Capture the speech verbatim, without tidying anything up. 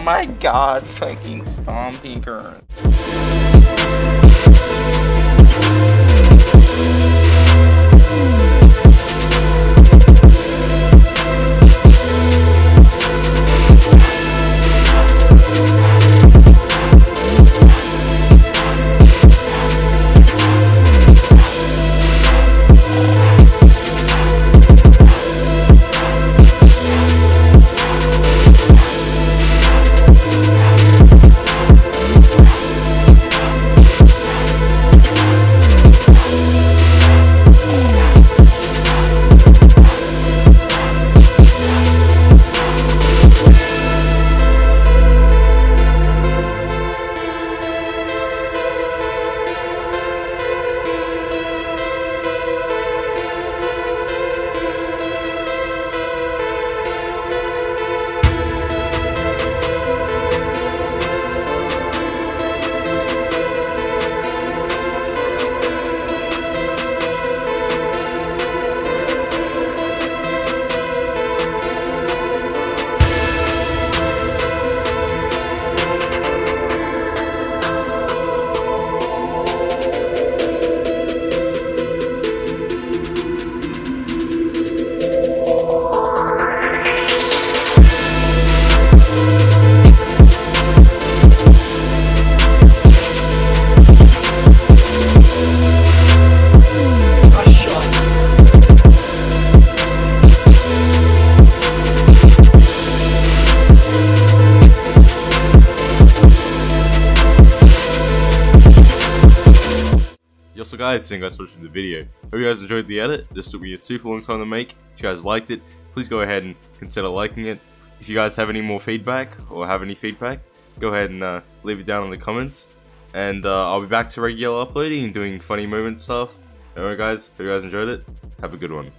Oh my god, fucking stomping girl. So guys, thank you guys so much for the video. Hope you guys enjoyed the edit. This took me a super long time to make. If you guys liked it, please go ahead and consider liking it. If you guys have any more feedback, or have any feedback, go ahead and uh, leave it down in the comments. And uh, I'll be back to regular uploading and doing funny moment stuff. Alright guys, hope you guys enjoyed it. Have a good one.